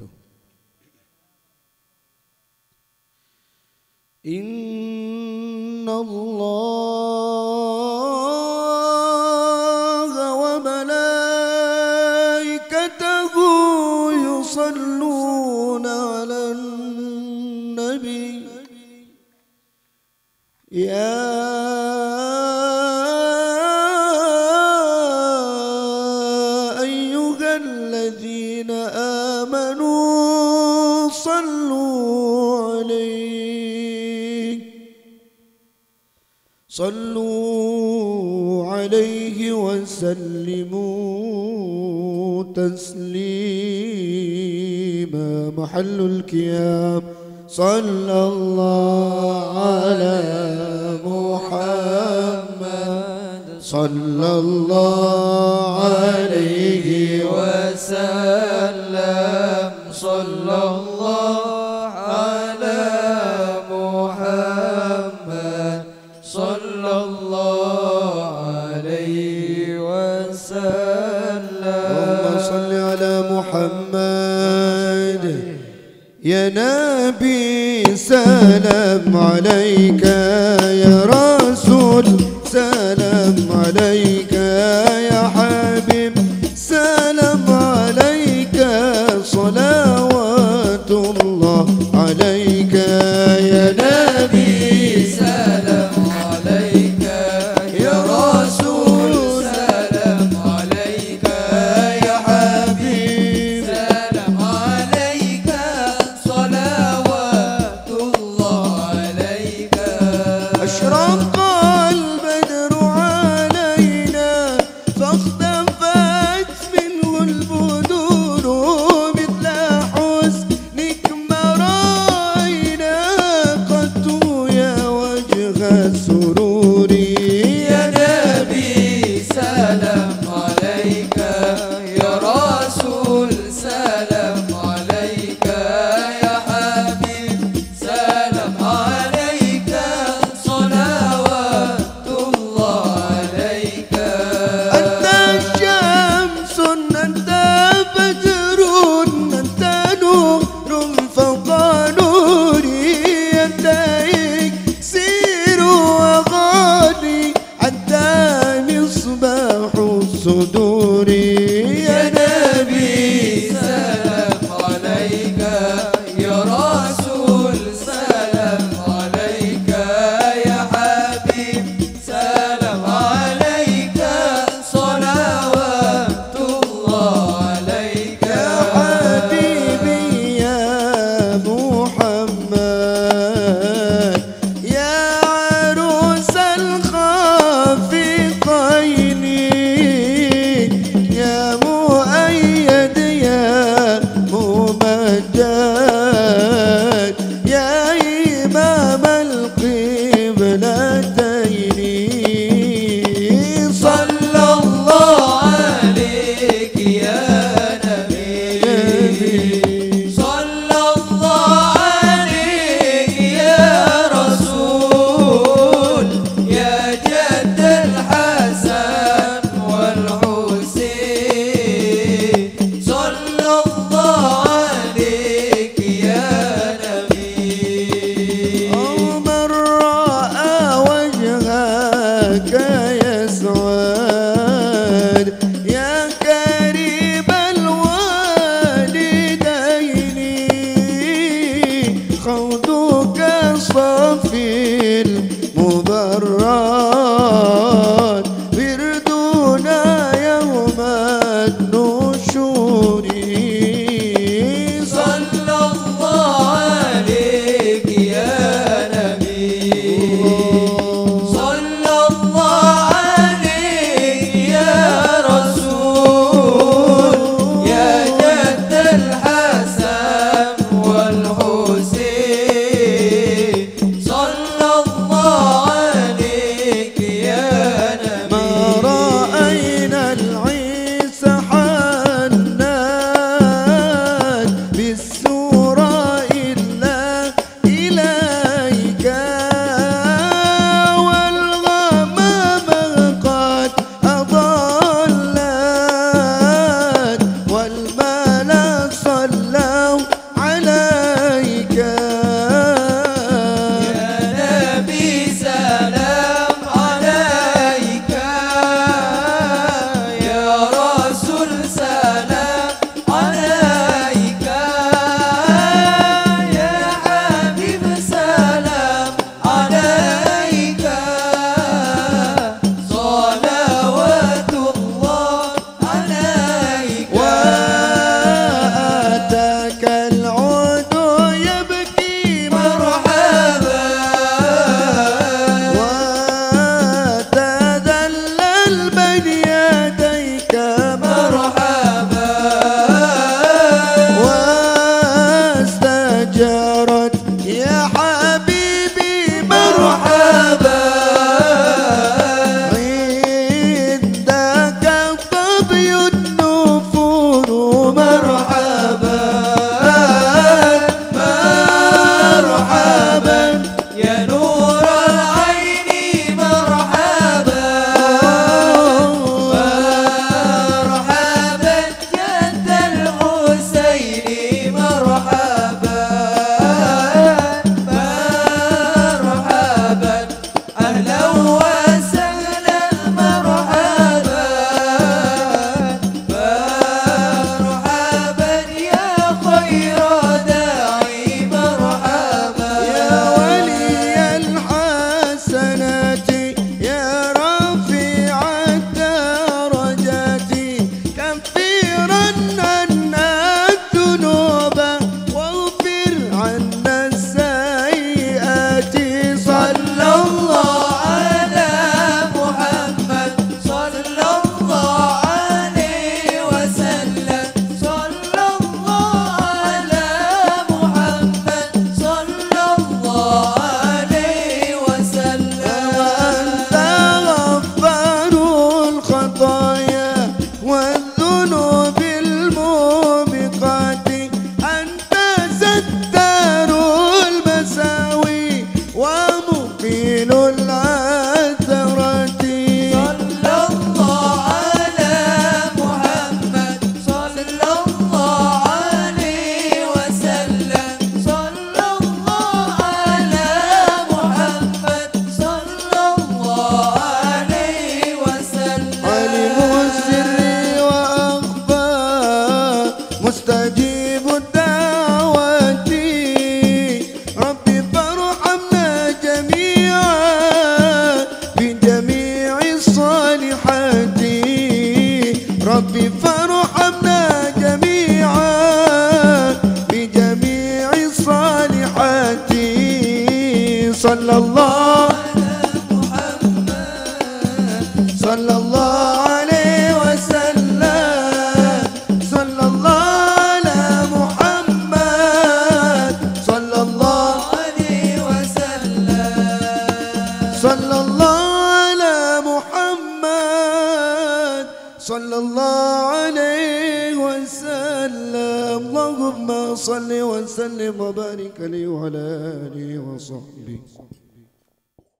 وبركاته. إن الله وملائكته يصلون على النبي صلوا عليه وسلموا تسليما. محل القيام. صلى الله على محمد صلى الله عليه وسلم. صلى الله يا نبي سلام عليك، يا رسول سلام عليك، يا حبيب سلام عليك، صلوات الله عليك. يا نبي سلام عليك، يا رسول سلام عليك، يا حبيب سلام عليك، فردونا يوم النشور. صلى الله على محمد صلى الله عليه وسلم صلى الله على محمد صلى الله عليه وسلم صلى الله على محمد صلى الله عليه وسلم اللهم صل وسلم وبارك لي وعلى آله وصحبه.